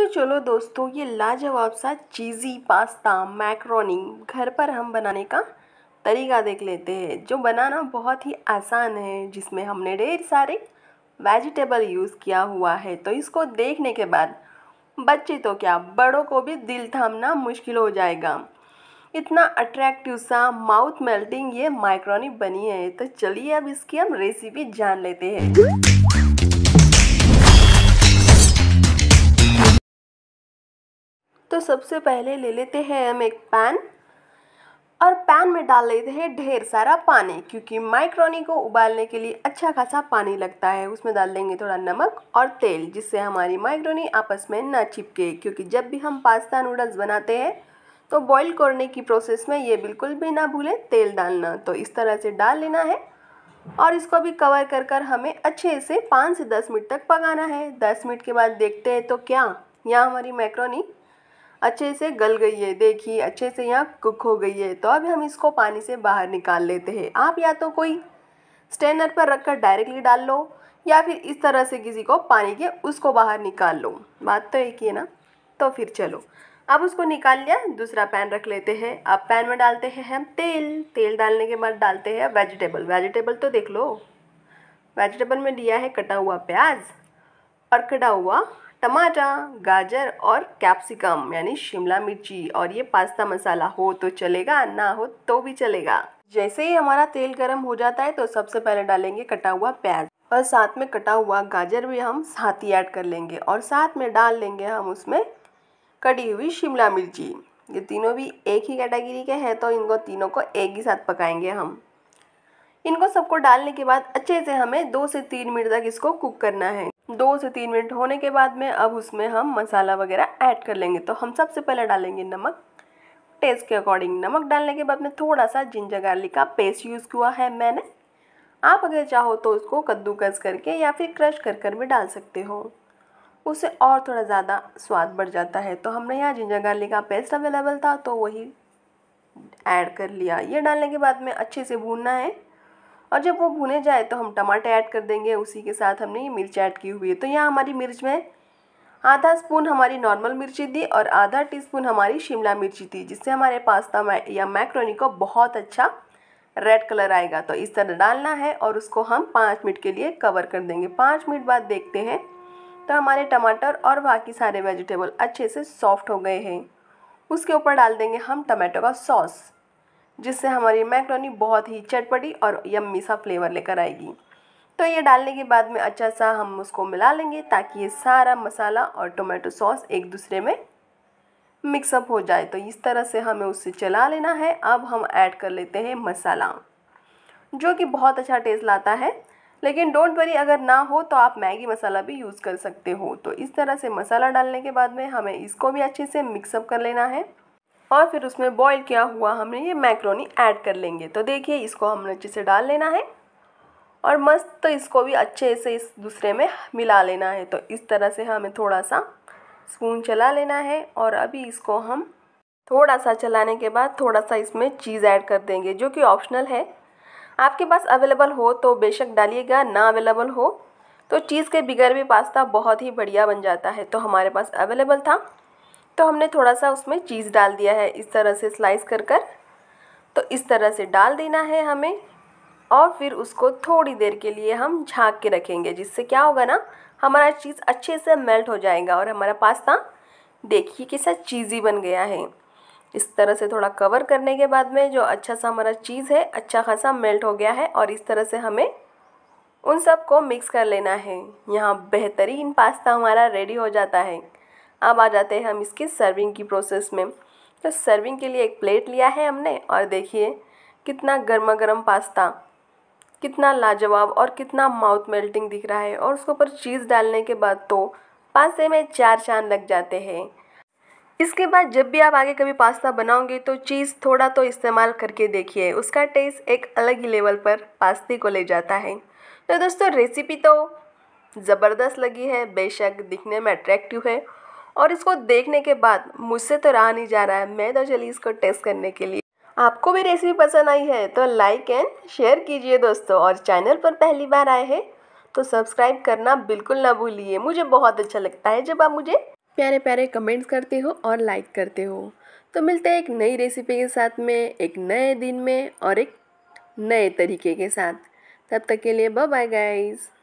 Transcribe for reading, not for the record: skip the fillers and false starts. तो चलो दोस्तों, ये लाजवाब सा चीज़ी पास्ता मैक्रोनी घर पर हम बनाने का तरीका देख लेते हैं, जो बनाना बहुत ही आसान है, जिसमें हमने ढेर सारे वेजिटेबल यूज़ किया हुआ है। तो इसको देखने के बाद बच्चे तो क्या, बड़ों को भी दिल थामना मुश्किल हो जाएगा। इतना अट्रैक्टिव सा माउथ मेल्टिंग ये मैक्रोनी बनी है। तो चलिए अब इसकी हम रेसिपी जान लेते हैं। तो सबसे पहले ले लेते हैं हम एक पैन, और पैन में डाल लेते हैं ढेर सारा पानी, क्योंकि मैक्रोनी को उबालने के लिए अच्छा खासा पानी लगता है। उसमें डाल देंगे थोड़ा नमक और तेल, जिससे हमारी मैक्रोनी आपस में ना चिपके, क्योंकि जब भी हम पास्ता नूडल्स बनाते हैं तो बॉईल करने की प्रोसेस में ये बिल्कुल भी ना भूलें तेल डालना। तो इस तरह से डाल लेना है और इसको भी कवर कर कर हमें अच्छे से 5 से 10 मिनट तक पकाना है। 10 मिनट के बाद देखते हैं तो क्या, यहाँ हमारी मैक्रोनी अच्छे से गल गई है। देखिए अच्छे से यहाँ कुक हो गई है। तो अब हम इसको पानी से बाहर निकाल लेते हैं। आप या तो कोई स्ट्रेनर पर रखकर डायरेक्टली डाल लो, या फिर इस तरह से किसी को पानी के उसको बाहर निकाल लो। बात तो एक ही है ना। तो फिर चलो अब उसको निकाल लिया, दूसरा पैन रख लेते हैं। अब पैन में डालते हैं हम तेल। तेल डालने के बाद डालते हैं वेजिटेबल। वेजिटेबल तो देख लो, वेजिटेबल में दिया है कटा हुआ प्याज और कटा हुआ टमाटर, गाजर और कैप्सिकम यानी शिमला मिर्ची, और ये पास्ता मसाला हो तो चलेगा, ना हो तो भी चलेगा। जैसे ही हमारा तेल गर्म हो जाता है तो सबसे पहले डालेंगे कटा हुआ प्याज, और साथ में कटा हुआ गाजर भी हम साथ ही ऐड कर लेंगे, और साथ में डाल लेंगे हम उसमें कटी हुई शिमला मिर्ची। ये तीनों भी एक ही कैटेगरी के हैं, तो इनको तीनों को एक ही साथ पकाएंगे हम। इनको सबको डालने के बाद अच्छे से हमें 2 से 3 मिनट तक इसको कुक करना है। 2 से 3 मिनट होने के बाद में अब उसमें हम मसाला वगैरह ऐड कर लेंगे। तो हम सबसे पहले डालेंगे नमक, टेस्ट के अकॉर्डिंग। नमक डालने के बाद में थोड़ा सा जिंजर गार्लिक का पेस्ट यूज़ किया है मैंने। आप अगर चाहो तो उसको कद्दूकस करके या फिर क्रश कर कर भी डाल सकते हो, उससे और थोड़ा ज़्यादा स्वाद बढ़ जाता है। तो हमने यहाँ जिंजर गार्लिक का पेस्ट अवेलेबल था तो वही ऐड कर लिया। ये डालने के बाद में अच्छे से भूनना है, और जब वो भुने जाए तो हम टमाटर ऐड कर देंगे। उसी के साथ हमने ये मिर्च ऐड की हुई है। तो यहाँ हमारी मिर्च में आधा स्पून हमारी नॉर्मल मिर्ची थी और आधा टीस्पून हमारी शिमला मिर्ची थी, जिससे हमारे पास्ता या मैक्रोनी को बहुत अच्छा रेड कलर आएगा। तो इस तरह डालना है और उसको हम 5 मिनट के लिए कवर कर देंगे। 5 मिनट बाद देखते हैं तो हमारे टमाटर और बाकी सारे वेजिटेबल अच्छे से सॉफ्ट हो गए हैं। उसके ऊपर डाल देंगे हम टमाटो का सॉस, जिससे हमारी मैक्रोनी बहुत ही चटपटी और यम्मी सा फ्लेवर लेकर आएगी। तो ये डालने के बाद में अच्छा सा हम उसको मिला लेंगे, ताकि ये सारा मसाला और टोमेटो सॉस एक दूसरे में मिक्सअप हो जाए। तो इस तरह से हमें उससे चला लेना है। अब हम ऐड कर लेते हैं मसाला, जो कि बहुत अच्छा टेस्ट लाता है, लेकिन डोंट वरी, अगर ना हो तो आप मैगी मसाला भी यूज़ कर सकते हो। तो इस तरह से मसाला डालने के बाद में हमें इसको भी अच्छे से मिक्सअप कर लेना है, और फिर उसमें बॉईल किया हुआ हमने ये मैक्रोनी ऐड कर लेंगे। तो देखिए इसको हमने अच्छे से डाल लेना है और मस्त तो इसको भी अच्छे से इस दूसरे में मिला लेना है। तो इस तरह से हमें थोड़ा सा स्पून चला लेना है, और अभी इसको हम थोड़ा सा चलाने के बाद थोड़ा सा इसमें चीज़ ऐड कर देंगे, जो कि ऑप्शनल है। आपके पास अवेलेबल हो तो बेशक डालिएगा, ना अवेलेबल हो तो चीज़ के बगैर भी पास्ता बहुत ही बढ़िया बन जाता है। तो हमारे पास अवेलेबल था तो हमने थोड़ा सा उसमें चीज़ डाल दिया है, इस तरह से स्लाइस कर कर। तो इस तरह से डाल देना है हमें, और फिर उसको थोड़ी देर के लिए हम झाँक के रखेंगे, जिससे क्या होगा ना, हमारा चीज़ अच्छे से मेल्ट हो जाएगा। और हमारा पास्ता देखिए कैसा चीज़ी बन गया है। इस तरह से थोड़ा कवर करने के बाद में जो अच्छा सा हमारा चीज़ है अच्छा खासा मेल्ट हो गया है, और इस तरह से हमें उन सबको मिक्स कर लेना है। यहाँ बेहतरीन पास्ता हमारा रेडी हो जाता है। अब आ जाते हैं हम इसकी सर्विंग की प्रोसेस में। तो सर्विंग के लिए एक प्लेट लिया है हमने, और देखिए कितना गर्मा गर्म पास्ता, कितना लाजवाब और कितना माउथ मेल्टिंग दिख रहा है। और उसके ऊपर चीज़ डालने के बाद तो पास्ते में 4 चांद लग जाते हैं। इसके बाद जब भी आप आगे कभी पास्ता बनाओगे तो चीज़ थोड़ा तो इस्तेमाल करके देखिए, उसका टेस्ट एक अलग ही लेवल पर पास्ते को ले जाता है। तो दोस्तों रेसिपी तो ज़बरदस्त लगी है, बेशक दिखने में अट्रैक्टिव है, और इसको देखने के बाद मुझसे तो रहा नहीं जा रहा है। मैं तो चली इसको टेस्ट करने के लिए। आपको भी रेसिपी पसंद आई है तो लाइक एंड शेयर कीजिए दोस्तों, और चैनल पर पहली बार आए हैं तो सब्सक्राइब करना बिल्कुल ना भूलिए। मुझे बहुत अच्छा लगता है जब आप मुझे प्यारे प्यारे कमेंट्स करते हो और लाइक करते हो। तो मिलते हैं एक नई रेसिपी के साथ में, एक नए दिन में और एक नए तरीके के साथ। तब तक के लिए बाय बाय गाइस।